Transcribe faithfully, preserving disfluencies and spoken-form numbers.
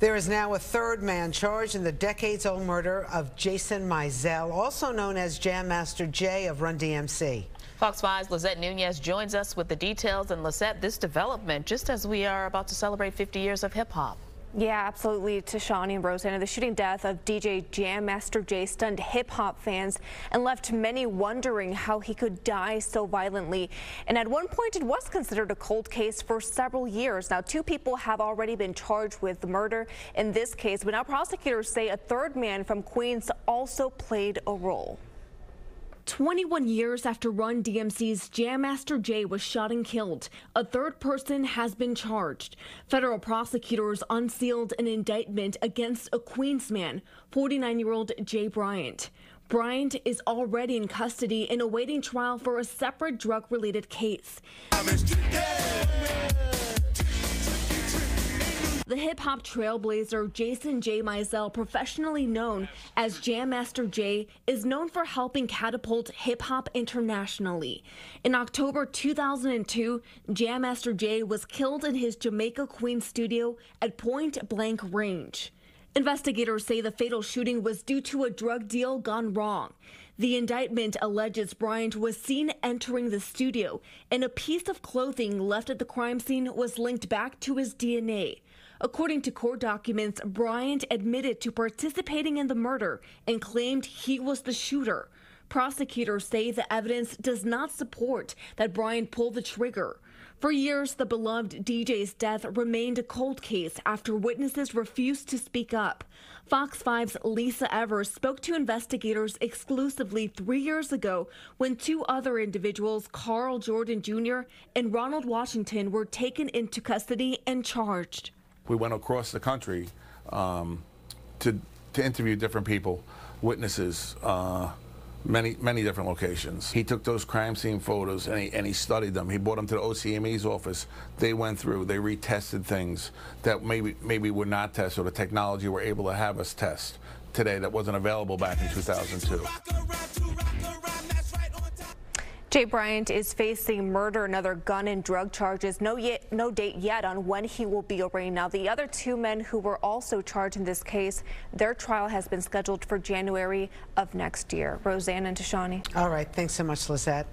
There is now a third man charged in the decades-old murder of Jason Mizell, also known as Jam Master Jay of Run D M C. Fox five's Lizette Nunez joins us with the details. And Lizette, this development just as we are about to celebrate fifty years of hip-hop. Yeah, absolutely, Tashani and Rosanna. The shooting death of D J Jam Master Jay stunned hip-hop fans and left many wondering how he could die so violently. And at one point, it was considered a cold case for several years. Now, two people have already been charged with murder in this case, but now prosecutors say a third man from Queens also played a role. twenty-one years after Run D M C's Jam Master Jay was shot and killed, a third person has been charged. Federal prosecutors unsealed an indictment against a Queens man, forty-nine-year-old Jay Bryant. Bryant is already in custody and awaiting trial for a separate drug-related case. The hip-hop trailblazer Jason Jay Mizell, professionally known as Jam Master Jay, is known for helping catapult hip-hop internationally. In October two thousand two, Jam Master Jay was killed in his Jamaica, Queens studio at point-blank range. Investigators say the fatal shooting was due to a drug deal gone wrong. The indictment alleges Bryant was seen entering the studio, and a piece of clothing left at the crime scene was linked back to his D N A. According to court documents, Bryant admitted to participating in the murder and claimed he was the shooter. Prosecutors say the evidence does not support that Bryant pulled the trigger. For years, the beloved D J's death remained a cold case after witnesses refused to speak up. Fox five's Lisa Evers spoke to investigators exclusively three years ago when two other individuals, Carl Jordan Junior and Ronald Washington, were taken into custody and charged. We went across the country um, to, to interview different people, witnesses, uh, many, many different locations. He took those crime scene photos and he, and he studied them. He brought them to the O C M E's office. They went through, they retested things that maybe, maybe were not tested, or the technology were able to have us test today that wasn't available back in two thousand two. Jay Bryant is facing murder and other gun and drug charges. No, yet, no date yet on when he will be arraigned. Now, the other two men who were also charged in this case, their trial has been scheduled for January of next year. Roseanne and Tashani. All right. Thanks so much, Lizette.